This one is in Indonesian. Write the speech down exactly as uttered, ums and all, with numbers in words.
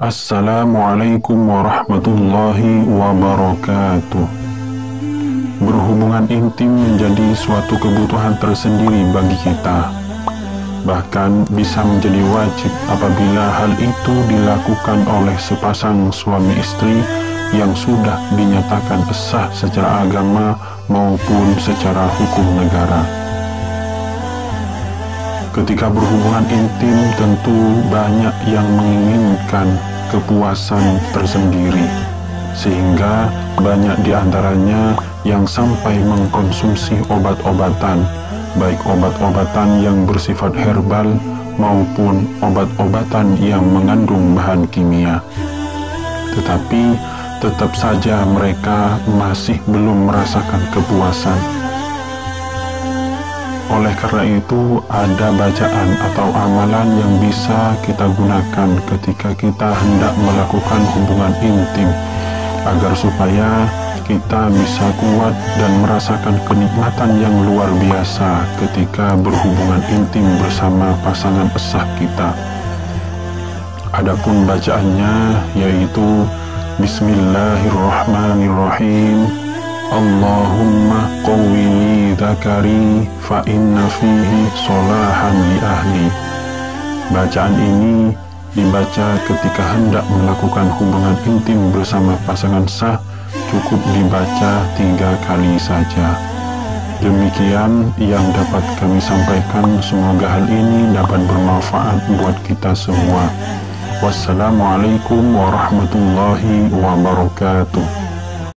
Assalamualaikum warahmatullahi wabarakatuh. Berhubungan intim menjadi suatu kebutuhan tersendiri bagi kita. Bahkan bisa menjadi wajib apabila hal itu dilakukan oleh sepasang suami istri yang sudah dinyatakan sah secara agama maupun secara hukum negara. Ketika berhubungan intim tentu banyak yang menginginkan kepuasan tersendiri, sehingga banyak diantaranya yang sampai mengkonsumsi obat-obatan, baik obat-obatan yang bersifat herbal maupun obat-obatan yang mengandung bahan kimia. Tetapi tetap saja mereka masih belum merasakan kepuasan. Oleh karena itu, ada bacaan atau amalan yang bisa kita gunakan ketika kita hendak melakukan hubungan intim, agar supaya kita bisa kuat dan merasakan kenikmatan yang luar biasa ketika berhubungan intim bersama pasangan sah kita. Adapun bacaannya yaitu Bismillahirrahmanirrahim. Allahumma qawwi thakari fa inna fihi solahan li ahli. Bacaan ini dibaca ketika hendak melakukan hubungan intim bersama pasangan sah, cukup dibaca tiga kali saja. Demikian yang dapat kami sampaikan, semoga hal ini dapat bermanfaat buat kita semua. Wassalamualaikum warahmatullahi wabarakatuh.